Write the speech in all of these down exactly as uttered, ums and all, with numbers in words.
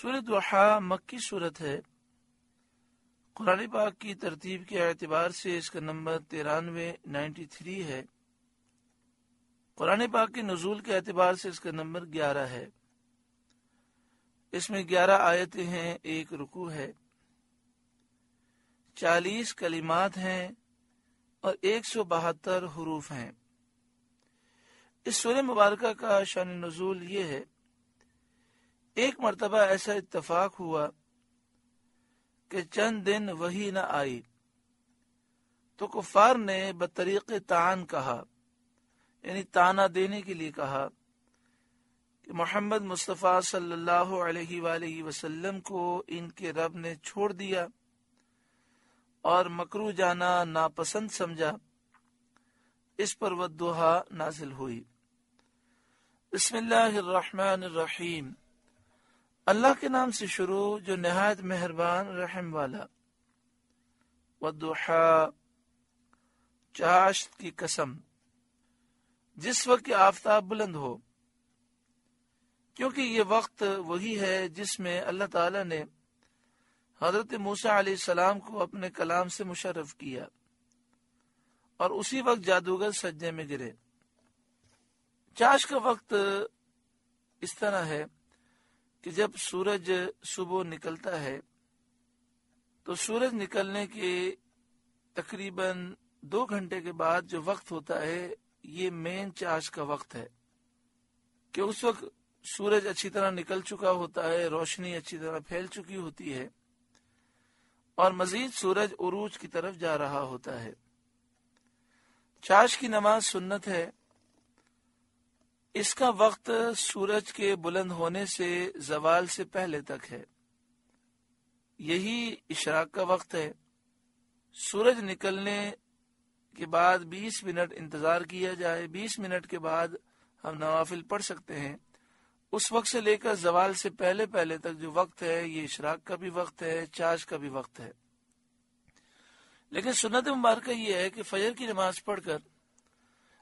سورہ دوحا مکی صورت ہے. قرآن پاک کی ترتیب کے اعتبار سے اس کا نمبر ترانوے نائنٹی تھری ہے. قرآن پاک کے نزول کے اعتبار سے اس کا نمبر گیارہ ہے. اس میں گیارہ آیتیں ہیں، ایک رکوع ہے، چالیس کلمات ہیں اور ایک سو بہتر حروف ہیں. اس سورہ مبارکہ کا شان نزول یہ ہے. ایک مرتبہ ایسا اتفاق ہوا کہ چند دن وحی نہ آئی تو کفار نے بطریق طعن کہا، یعنی طعنہ دینے کے لیے کہا کہ محمد مصطفیٰ صلی اللہ علیہ وآلہ وسلم کو ان کے رب نے چھوڑ دیا اور مکروہ جانا ناپسند سمجھا. اس پر وہ دوحا نازل ہوئی. بسم اللہ الرحمن الرحیم، اللہ کے نام سے شروع جو نہایت مہربان رحم والا. والضحی، چاشت کی قسم، جس وقت کہ آفتاب بلند ہو، کیونکہ یہ وقت وہی ہے جس میں اللہ تعالیٰ نے حضرت موسیٰ علیہ السلام کو اپنے کلام سے مشرف کیا اور اسی وقت جادوگر سجدے میں گرے. چاشت کا وقت اس طرح ہے کہ جب سورج صبح نکلتا ہے تو سورج نکلنے کے تقریباً دو گھنٹے کے بعد جو وقت ہوتا ہے، یہ مین چاش کا وقت ہے کہ اس وقت سورج اچھی طرح نکل چکا ہوتا ہے، روشنی اچھی طرح پھیل چکی ہوتی ہے اور مزید سورج عروج کی طرف جا رہا ہوتا ہے. چاش کی نماز سنت ہے. اس کا وقت سورج کے بلند ہونے سے زوال سے پہلے تک ہے. یہی اشراق کا وقت ہے. سورج نکلنے کے بعد بیس منٹ انتظار کیا جائے. بیس منٹ کے بعد ہم نوافل پڑھ سکتے ہیں. اس وقت سے لے کر زوال سے پہلے پہلے تک جو وقت ہے، یہ اشراق کا بھی وقت ہے، چاش کا بھی وقت ہے. لیکن سنت مبارکہ یہ ہے کہ فجر کی نماز پڑھ کر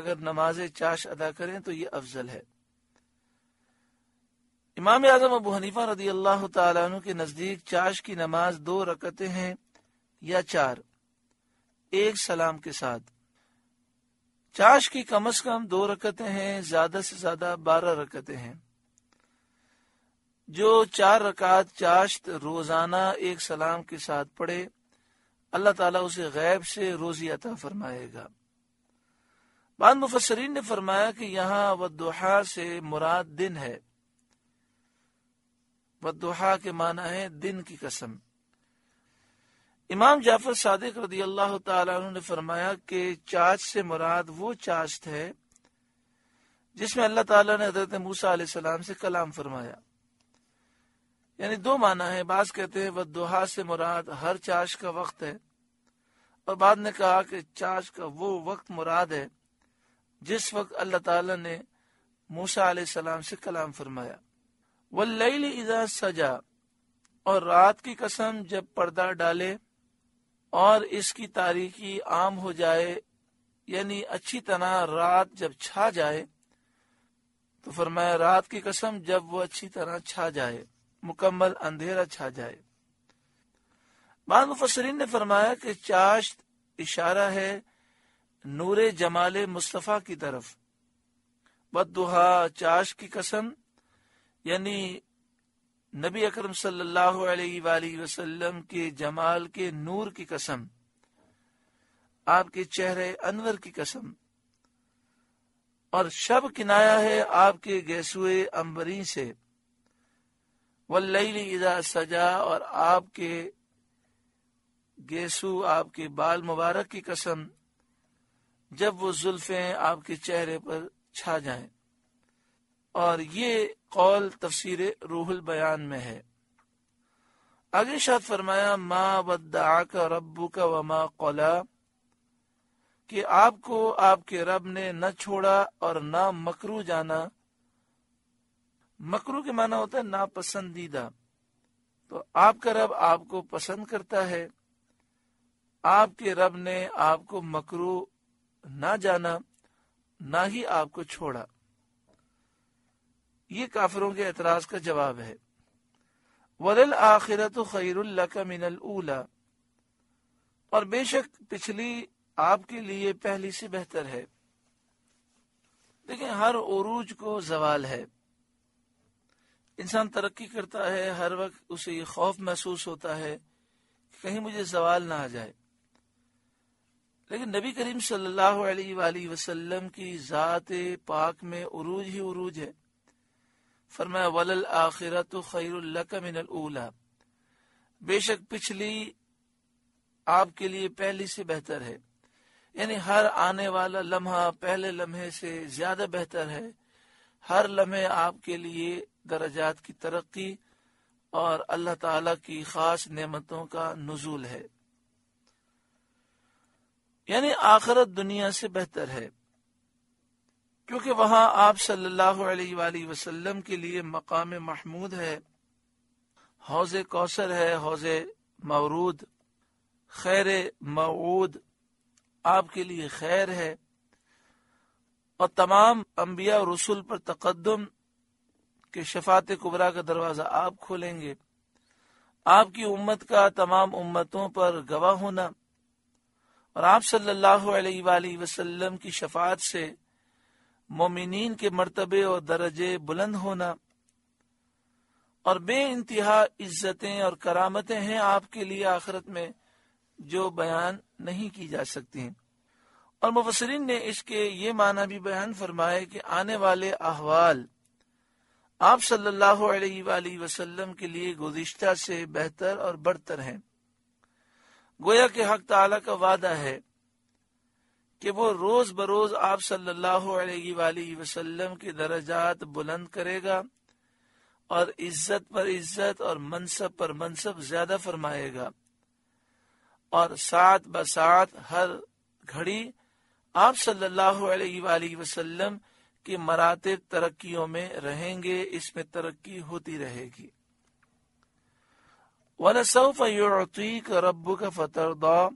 اگر نماز چاش ادا کریں تو یہ افضل ہے. امام اعظم ابو حنیفہ رضی اللہ تعالیٰ عنہ کے نزدیک چاش کی نماز دو رکعتیں ہیں یا چار، ایک سلام کے ساتھ. چاش کی کم از کم دو رکعتیں ہیں، زیادہ سے زیادہ بارہ رکعتیں ہیں. جو چار رکعت چاشت روزانہ ایک سلام کے ساتھ پڑھے، اللہ تعالیٰ اسے غیب سے روزی عطا فرمائے گا. بعض مفسرین نے فرمایا کہ یہاں والضحیٰ سے مراد دن ہے. والضحیٰ کے معنی ہے دن کی قسم. امام جعفر صادق رضی اللہ تعالیٰ عنہ نے فرمایا کہ چاشت سے مراد وہ چاشت ہے جس میں اللہ تعالیٰ نے حضرت موسیٰ علیہ السلام سے کلام فرمایا. یعنی دو معنی ہے. بعض کہتے ہیں والضحیٰ سے مراد ہر چاشت کا وقت ہے، اور بعد نے کہا کہ چاشت کا وہ وقت مراد ہے جس وقت اللہ تعالیٰ نے موسیٰ علیہ السلام سے کلام فرمایا. وَاللَّيْلِ اِذَا سَجَا، اور رات کی قسم جب پردہ ڈالے اور اس کی تاریکی عام ہو جائے، یعنی اچھی طرح رات جب چھا جائے. تو فرمایا رات کی قسم جب وہ اچھی طرح چھا جائے، مکمل اندھیرا چھا جائے. بعض مفسرین نے فرمایا کہ چاشت اشارہ ہے نور جمال مصطفیٰ کی طرف. والضحیٰ چاش کی قسم، یعنی نبی اکرم صلی اللہ علیہ وآلہ وسلم کے جمال کے نور کی قسم، آپ کے چہرے انور کی قسم. اور شب کنایا ہے آپ کے گیسوئے انوری سے. واللیل اذا سجا، اور آپ کے گیسو، آپ کے بال مبارک کی قسم جب وہ زلفیں آپ کے چہرے پر چھا جائیں. اور یہ قول تفسیر روح البیان میں ہے. آگے شاد فرمایا ما ودعک ربک وما قلا، کہ آپ کو آپ کے رب نے نہ چھوڑا اور نہ مکرو جانا۔ مکرو کے معنی ہوتا ہے ناپسندیدہ، تو آپ کا رب آپ کو پسند کرتا ہے، آپ کے رب نے آپ کو مکرو نہ جانا نہ ہی آپ کو چھوڑا۔ یہ کافروں کے اعتراض کا جواب ہے۔ وَلِلْآخِرَةُ خَيْرٌ لَكَ مِنَ الْأُولَى، اور بے شک پچھلی آپ کے لیے پہلی سے بہتر ہے۔ دیکھیں ہر عروج کو زوال ہے، انسان ترقی کرتا ہے، ہر وقت اسے یہ خوف محسوس ہوتا ہے کہ کہیں مجھے زوال نہ آ جائے، لیکن نبی کریم صلی اللہ علیہ وآلہ وسلم کی ذات پاک میں عروج ہی عروج ہے۔ فرمایا وَلَلْآخِرَةُ خَيْرٌ لَكَ مِنَ الْأُولَى، بے شک پچھلی آپ کے لیے پہلی سے بہتر ہے، یعنی ہر آنے والا لمحہ پہلے لمحے سے زیادہ بہتر ہے، ہر لمحے آپ کے لیے درجات کی ترقی اور اللہ تعالیٰ کی خاص نعمتوں کا نزول ہے، یعنی آخرت دنیا سے بہتر ہے، کیونکہ وہاں آپ صلی اللہ علیہ وآلہ وسلم کے لیے مقام محمود ہے، حوض کوثر ہے، حوض مورود، خیر موعود آپ کے لیے خیر ہے، اور تمام انبیاء اور رسول پر تقدم کہ شفاعت کبریٰ کا دروازہ آپ کھولیں گے، آپ کی امت کا تمام امتوں پر گواہ ہونا، اور آپ صلی اللہ علیہ وآلہ وسلم کی شفاعت سے مومنین کے مرتبے اور درجے بلند ہونا، اور بے انتہا عزتیں اور کرامتیں ہیں آپ کے لیے آخرت میں جو بیان نہیں کی جا سکتی ہیں۔ اور مفسرین نے اس کے یہ معنی بھی بیان فرمائے کہ آنے والے احوال آپ صلی اللہ علیہ وآلہ وسلم کے لیے گزشتہ سے بہتر اور برتر ہیں۔ گویا کہ حق تعالیٰ کا وعدہ ہے کہ وہ روز بروز آپ صلی اللہ علیہ وآلہ وسلم کے درجات بلند کرے گا اور عزت پر عزت اور منصب پر منصب زیادہ فرمائے گا، اور ساتھ بساتھ ہر گھڑی آپ صلی اللہ علیہ وآلہ وسلم کہ مراتب ترقیوں میں رہیں گے، اس میں ترقی ہوتی رہے گی۔ وَلَسَوْفَ يُعْطِيكَ رَبُّكَ فَتَرْضَى،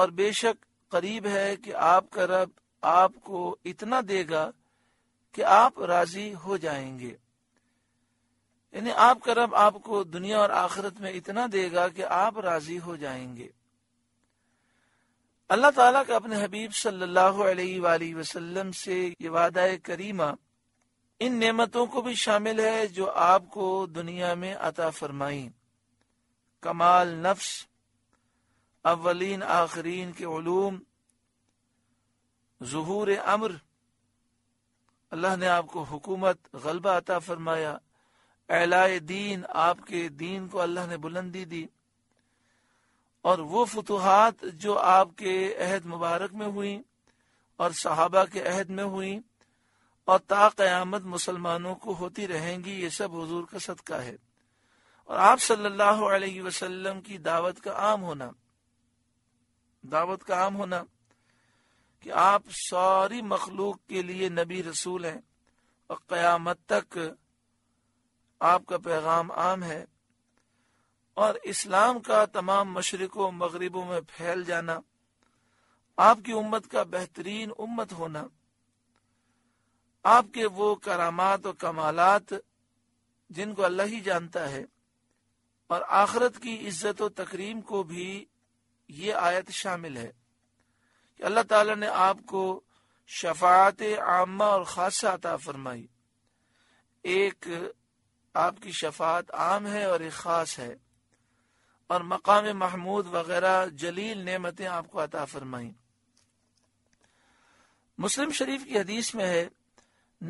اور بے شک قریب ہے کہ آپ کا رب آپ کو اتنا دے گا کہ آپ راضی ہو جائیں گے، یعنی آپ کا رب آپ کو دنیا اور آخرت میں اتنا دے گا کہ آپ راضی ہو جائیں گے۔ اللہ تعالیٰ کا اپنے حبیب صلی اللہ علیہ وآلہ وسلم سے یہ وعدہ کریمہ ان نعمتوں کو بھی شامل ہے جو آپ کو دنیا میں عطا فرمائیں، کمال نفس، اولین آخرین کے علوم، ظہور امر، اللہ نے آپ کو حکومت غلبہ عطا فرمایا، اعلاء دین، آپ کے دین کو اللہ نے بلندی دی، اور وہ فتوحات جو آپ کے عہد مبارک میں ہوئیں اور صحابہ کے عہد میں ہوئیں اور تا قیامت مسلمانوں کو ہوتی رہیں گی، یہ سب حضور کا صدقہ ہے اور آپ صلی اللہ علیہ وسلم کی دعوت کا عام ہونا دعوت کا عام ہونا کہ آپ ساری مخلوق کے لیے نبی رسول ہیں اور قیامت تک آپ کا پیغام عام ہے، اور اسلام کا تمام مشرق و مغربوں میں پھیل جانا، آپ کی امت کا بہترین امت ہونا، آپ کے وہ کرامات و کمالات جن کو اللہ ہی جانتا ہے، اور آخرت کی عزت و تکریم کو بھی یہ آیت شامل ہے کہ اللہ تعالیٰ نے آپ کو شفاعت عامہ اور خاصہ عطا فرمائی، ایک آپ کی شفاعت عام ہے اور ایک خاص ہے، اور مقام محمود وغیرہ جلیل نعمتیں آپ کو عطا فرمائیں۔ مسلم شریف کی حدیث میں ہے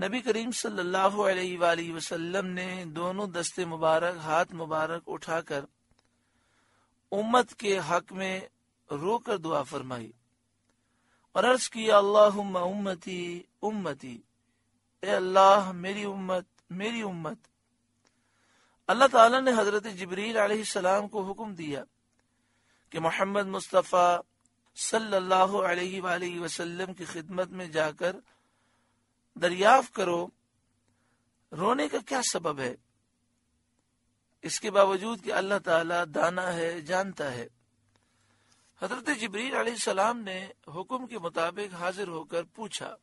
نبی کریم صلی اللہ علیہ وآلہ وسلم نے دونوں دستے مبارک ہاتھ مبارک اٹھا کر امت کے حق میں رو کر دعا فرمائی اور عرض کیا اللہم امتی امتی، اے اللہ میری امت میری امت۔ اللہ تعالیٰ نے حضرت جبریل علیہ السلام کو حکم دیا کہ محمد مصطفیٰ صلی اللہ علیہ وآلہ وسلم کی خدمت میں جا کر دریافت کرو رونے کا کیا سبب ہے، اس کے باوجود کہ اللہ تعالیٰ دانا ہے، جانتا ہے۔ حضرت جبریل علیہ السلام نے حکم کے مطابق حاضر ہو کر پوچھا۔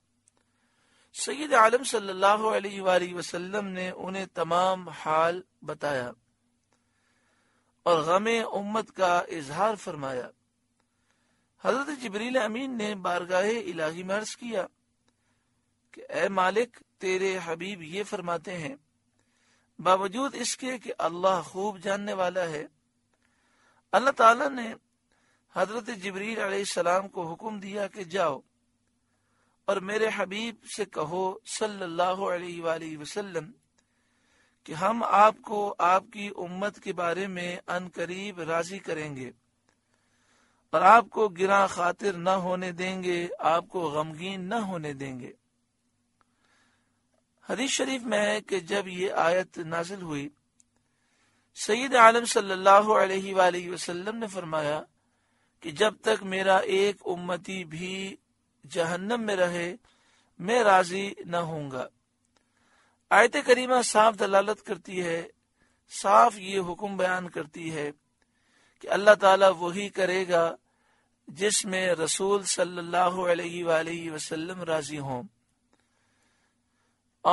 سید عالم صلی اللہ علیہ وآلہ وسلم نے انہیں تمام حال بتایا اور غم امت کا اظہار فرمایا۔ حضرت جبریل امین نے بارگاہ الہی میں عرض کیا کہ اے مالک، تیرے حبیب یہ فرماتے ہیں باوجود اس کے کہ اللہ خوب جاننے والا ہے۔ اللہ تعالیٰ نے حضرت جبریل علیہ السلام کو حکم دیا کہ جاؤ اور میرے حبیب سے کہو صلی اللہ علیہ وآلہ وسلم کہ ہم آپ کو آپ کی امت کے بارے میں ان قریب راضی کریں گے اور آپ کو گراں خاطر نہ ہونے دیں گے، آپ کو غمگین نہ ہونے دیں گے۔ حدیث شریف میں ہے کہ جب یہ آیت نازل ہوئی سید عالم صلی اللہ علیہ وآلہ وسلم نے فرمایا کہ جب تک میرا ایک امتی بھی جہنم میں رہے میں راضی نہ ہوں گا۔ آیت کریمہ صاف دلالت کرتی ہے، صاف یہ حکم بیان کرتی ہے کہ اللہ تعالیٰ وہی کرے گا جس میں رسول صلی اللہ علیہ وآلہ وسلم راضی ہوں،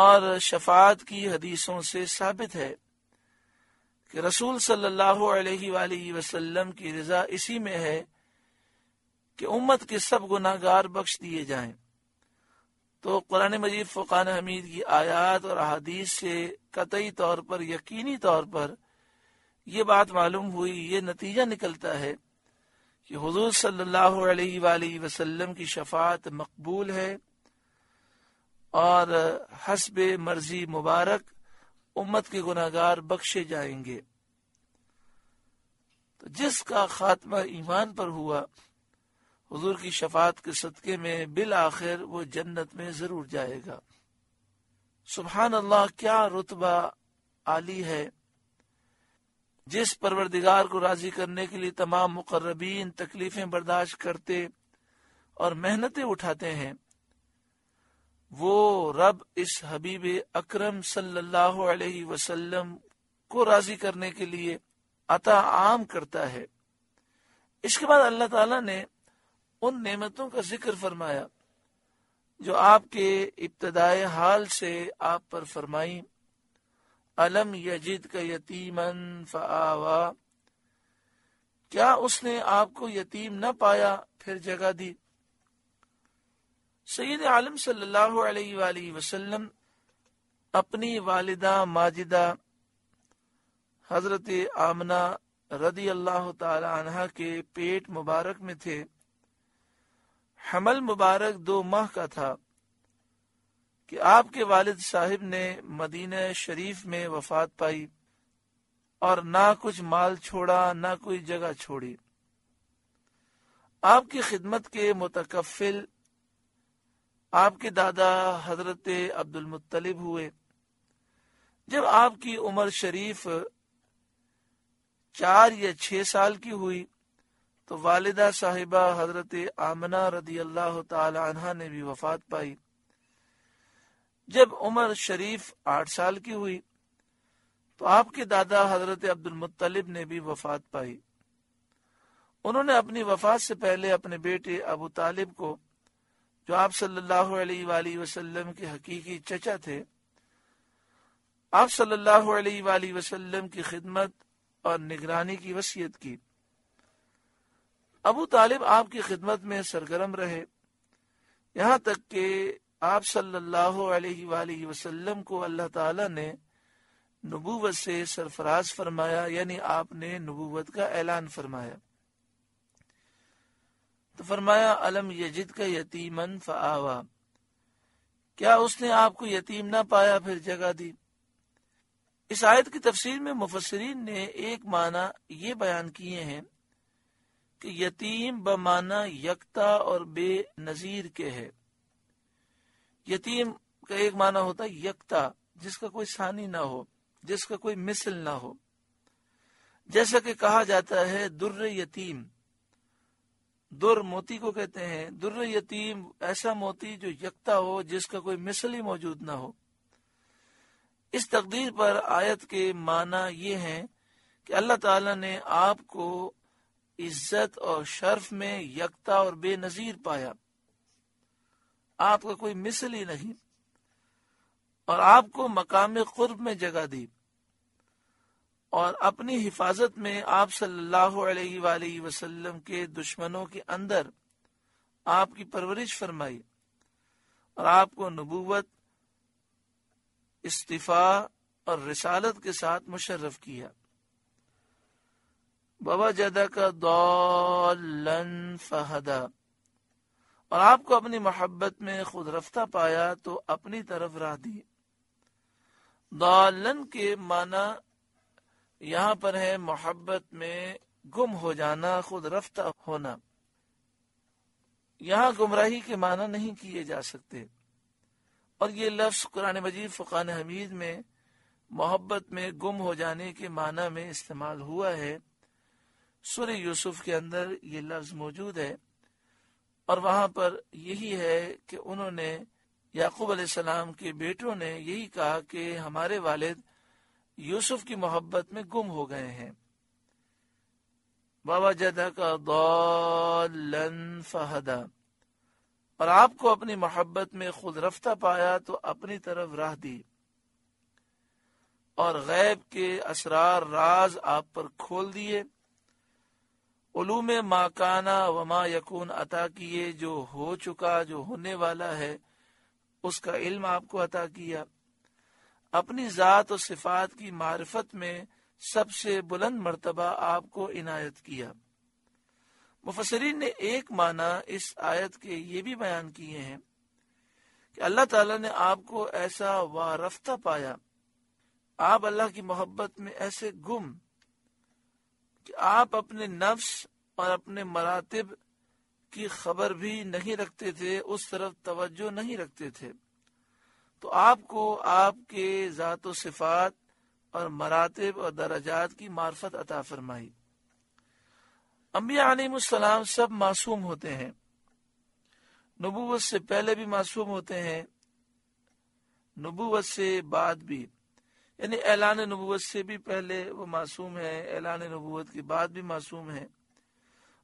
اور شفاعت کی حدیثوں سے ثابت ہے کہ رسول صلی اللہ علیہ وآلہ وسلم کی رضا اسی میں ہے کہ امت کے سب گناہگار بخش دیے جائیں۔ تو قرآن مجید فرقان حمید کی آیات اور احادیث سے قطعی طور پر، یقینی طور پر یہ بات معلوم ہوئی، یہ نتیجہ نکلتا ہے کہ حضور صلی اللہ علیہ وآلہ وسلم کی شفاعت مقبول ہے اور حسب مرضی مبارک امت کے گناہگار بخشے جائیں گے۔ تو جس کا خاتمہ ایمان پر ہوا حضور کی شفاعت کے صدقے میں بالآخر وہ جنت میں ضرور جائے گا۔ سبحان اللہ، کیا رتبہ عالی ہے، جس پروردگار کو راضی کرنے کے لیے تمام مقربین تکلیفیں برداشت کرتے اور محنتیں اٹھاتے ہیں، وہ رب اس حبیب اکرم صلی اللہ علیہ وسلم کو راضی کرنے کے لیے عطا عام کرتا ہے۔ اس کے بعد اللہ تعالیٰ نے ان نعمتوں کا ذکر فرمایا جو آپ کے ابتدائے حال سے آپ پر فرمائیں۔ الم یجدک یتیما فآوا، کیا اس نے آپ کو یتیم نہ پایا پھر جگہ دی۔ سید عالم صلی اللہ علیہ وآلہ وسلم اپنی والدہ ماجدہ حضرت آمنہ رضی اللہ تعالی عنہا کے پیٹ مبارک میں تھے۔ حمل مبارک دو ماہ کا تھا کہ آپ کے والد صاحب نے مدینہ شریف میں وفات پائی اور نہ کچھ مال چھوڑا نہ کوئی جگہ چھوڑی۔ آپ کی خدمت کے متکفل آپ کے دادا حضرت عبد المطلب ہوئے۔ جب آپ کی عمر شریف چار یا چھ سال کی ہوئی تو والدہ صاحبہ حضرت آمنہ رضی اللہ تعالی عنہ نے بھی وفات پائی۔ جب عمر شریف آٹھ سال کی ہوئی تو آپ کے دادا حضرت عبد المطلب نے بھی وفات پائی۔ انہوں نے اپنی وفات سے پہلے اپنے بیٹے ابو طالب کو، جو آپ صلی اللہ علیہ وآلہ وسلم کے حقیقی چچا تھے، آپ صلی اللہ علیہ وآلہ وسلم کی خدمت اور نگرانی کی وصیت کی۔ ابو طالب آپ کی خدمت میں سرگرم رہے، یہاں تک کہ آپ صلی اللہ علیہ وآلہ وسلم کو اللہ تعالیٰ نے نبوت سے سرفراز فرمایا، یعنی آپ نے نبوت کا اعلان فرمایا۔ تو فرمایا الم یجدک یتیما فآوا، کیا اس نے آپ کو یتیم نہ پایا پھر جگہ دی۔ اس آیت کی تفسیر میں مفسرین نے ایک معنی یہ بیان کیے ہیں کہ یتیم بمعنی یکتا اور بے نظیر کے ہے۔ یتیم کا ایک معنی ہوتا ہے یکتا، جس کا کوئی ثانی نہ ہو، जिसका कोई मिसल ना हो। जैसा कि कहा जाता है दुर्र यतीम, दुर मोती को कहते हैं, दुर्र यतीम ऐसा मोती जो यकता हो, जिसका कोई मिसल ही मौजूद ना हो। इस तकदीर पर आयत के माना ये हैं कि अल्लाह ताला ने आपको इज्जत और शर्फ में यकता और बेनजीर पाया, आपका कोई मिसल ही नहीं, और आपको मकाम कुर्ब में जगह दी, और अपनी हिफाजत में आप सल्लल्लाहु अलैहि वसल्लम के दुश्मनों के अंदर आपकी परवरिश फरमाई, और आपको नबूवत, इस्तीफा और रिसालत के साथ मुशर्रफ किया। बाबा जदा का दौलन फहदा, और आपको अपनी मोहब्बत में खुद रफ्ता पाया तो अपनी तरफ राह दी। दौलन के माना यहाँ पर है मोहब्बत में गुम हो जाना, खुद रफ्ता होना। यहाँ गुमराही के माना नहीं किए जा सकते, और ये लफ्ज़ कुरान मजीद फुकान हमीद में मोहब्बत में गुम हो जाने के माना में इस्तेमाल हुआ है। सूरह यूसुफ के अंदर ये लफ्ज़ मौजूद है, और वहाँ पर यही है कि उन्होंने, याकूब अलैहिस्सलाम के बेटों ने यही कहा कि हमारे वालिद यूसुफ की मोहब्बत में गुम हो गए हैं। बाबा जदा का दौलन फहदा, और आपको अपनी मोहब्बत में खुद रफ्ता पाया तो अपनी तरफ राह दी, और गैब के असरार राज आप पर खोल दिए, उलूम माकाना वमा यकून अता किए, जो हो चुका जो होने वाला है उसका इल्म आपको अता किया, अपनी जात और सिफात की मारिफत में सबसे बुलंद मर्तबा आपको इनायत किया। मुफस्सिरीन ने एक माना इस आयत के ये भी बयान किए हैं कि अल्लाह ताला ने आपको ऐसा वारफ्ता पाया, आप अल्लाह की मोहब्बत में ऐसे गुम कि आप अपने नफ्स और अपने मरातिब की खबर भी नहीं रखते थे, उस तरफ तवज्जो नहीं रखते थे, तो आपको आपके जात व सिफात और मरातिब और दरजात की मार्फत अता फरमाई। अम्बिया अलैहिमुस्सलाम सब मासूम होते हैं, नबूवत से पहले भी मासूम होते हैं, नबूवत से बाद भी, यानी ऐलान नबूवत से भी पहले वो मासूम है, ऐलान नबूवत के बाद भी मासूम है,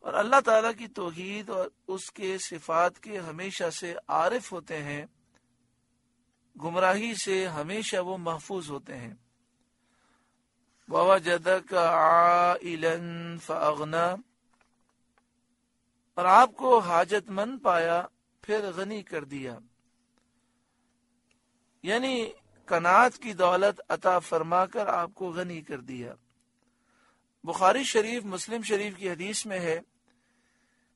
और अल्लाह ताला की तौहीद और उसके सिफात के हमेशा से आरिफ होते हैं, गुमराही से हमेशा वो महफूज होते हैं। ववजदक आइलन फअगना, और आपको हाजतमंद पाया फिर गनी कर दिया, यानी कनात की दौलत अता फरमाकर आपको गनी कर दिया। बुखारी शरीफ, मुस्लिम शरीफ की हदीस में है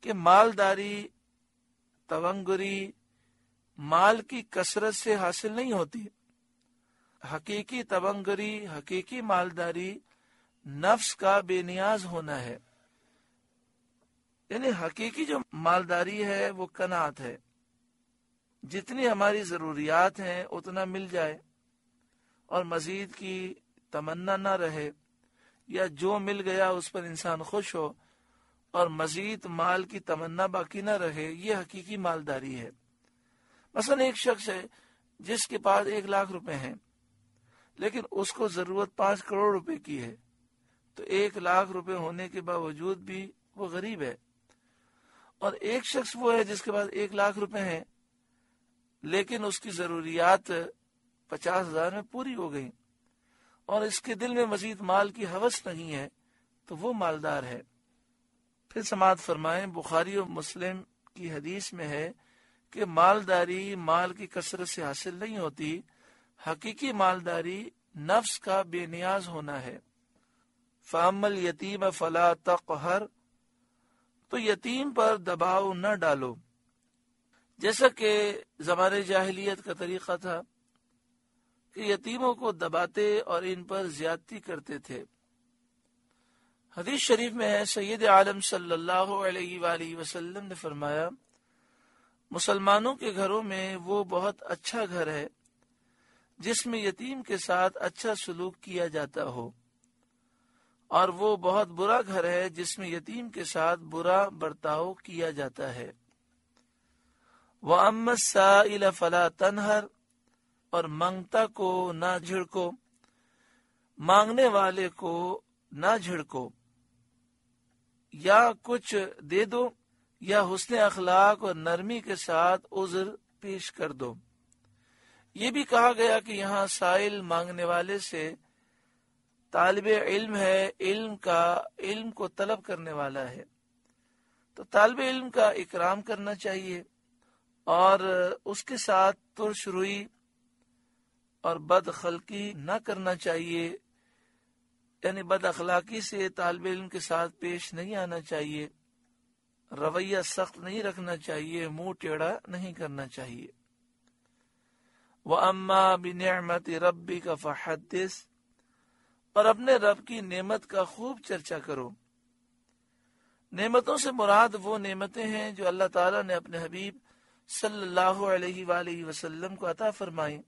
कि मालदारी, तवंगुरी माल की कसरत से हासिल नहीं होती। हकीकी तवंगरी, हकीकी मालदारी नफ्स का बेनियाज होना है, यानी हकीकी जो मालदारी है वो कनात है, जितनी हमारी जरूरियात हैं उतना मिल जाए और मजीद की तमन्ना ना रहे, या जो मिल गया उस पर इंसान खुश हो और मजीद माल की तमन्ना बाकी ना रहे, ये हकीकी मालदारी है। मसलन एक शख्स है जिसके पास एक लाख रुपए हैं, लेकिन उसको जरूरत पांच करोड़ रुपए की है, तो एक लाख रुपए होने के बावजूद भी वो गरीब है। और एक शख्स वो है जिसके पास एक लाख रुपए हैं, लेकिन उसकी जरूरियात पचास हजार में पूरी हो गई और इसके दिल में मजीद माल की हवस नहीं है, तो वो मालदार है। फिर समाअत फरमाएं, बुखारी और मुस्लिम की हदीस में है कि मालदारी माल की कसरत से हासिल नहीं होती, हकीकी मालदारी नफ्स का बेनियाज होना है। फ़अम्मल यतीम फ़ला तक़हर, तो यतीम पर दबाव न डालो, जैसा कि ज़माने जाहिलियत का तरीक़ा था कि यतीमों को दबाते और इन पर ज्यादती करते थे। हदीस शरीफ में है, सैयद आलम सल्लल्लाहु अलैहि वसल्लम ने फरमाया, मुसलमानों के घरों में वो बहुत अच्छा घर है जिसमें यतीम के साथ अच्छा सलूक किया जाता हो, और वो बहुत बुरा घर है जिसमें यतीम के साथ बुरा बर्ताव किया जाता है। व अम्मा साइल फला तनहर, और मांगता को ना झिड़को, मांगने वाले को ना झिड़को, या कुछ दे दो या हुस्न अखलाक और नरमी के साथ उज़र पेश कर दो। ये भी कहा गया कि यहाँ साइल मांगने वाले से तालिबे इल्म है, इल्म का इल्म को तलब करने वाला है, तो तालिबे इल्म का इकराम करना चाहिए और उसके साथ तुर्शरुई और बदखलकी ना करना चाहिए, यानी बदअखलाकी से तालिबे इल्म के साथ पेश नहीं आना चाहिए, रवैया सख्त नहीं रखना चाहिए, मुंह टेढ़ा नहीं करना चाहिए। व अम्मा बिनिअमति रब्बिका फहद्दिस, और अपने रब की नेमत का खूब चर्चा करो। नेमतों से मुराद वो नेमतें हैं जो अल्लाह ताला ने अपने हबीब सल्लल्लाहु अलैहि वालैहि वसल्लम को अता फरमाई,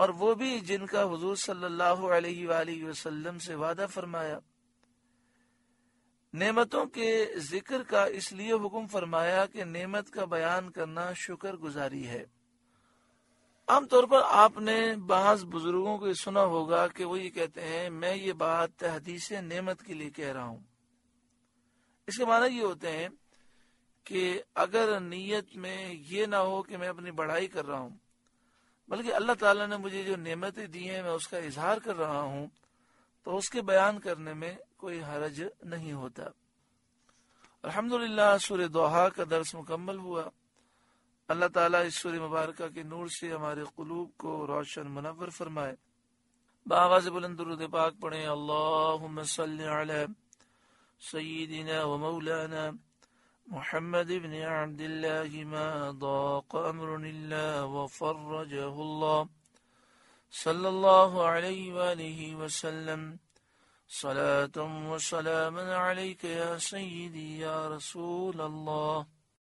और वो भी जिनका हुजूर सल्लल्लाहु अलैहि वालैहि वसल्लम से वादा फरमाया। नेमतों के जिक्र का इसलिए हुक्म फरमाया कि नेमत का बयान करना शुक्र गुजारी है। आमतौर पर आपने बाज़ बुजुर्गों को सुना होगा कि वो ये कहते हैं, मैं ये बात तहदीसे नेमत के लिए कह रहा हूँ। इसके माने ये होते हैं कि अगर नीयत में ये ना हो कि मैं अपनी बड़ाई कर रहा हूँ, बल्कि अल्लाह ताला ने मुझे जो नेमतें दी हैं मैं उसका इजहार कर रहा हूँ, तो उसके बयान करने में कोई हरज नहीं होता। अल्हम्दुलिल्लाह, सूरह दुहा का दर्स मुकम्मल हुआ। अल्लाह ताला इस सूरह मुबारका के नूर से हमारे कुलूब को रोशन मुनव्वर फरमाए। बाआवाज़ बुलंद दुरूद पाक पढ़ें, अल्लाहुम्मा सल्लि अला सय्यिदिना व मौलाना मुहम्मद इब्न अब्दिल्लाह मा दाक़ अम्रुनिल्ला व फर्रजहु अल्लाह सल्लल्लाहु अलैहि व आलिहि वसल्लम। सलातुन व सलामन अलैका या सय्यिदी या रसूल अल्लाह।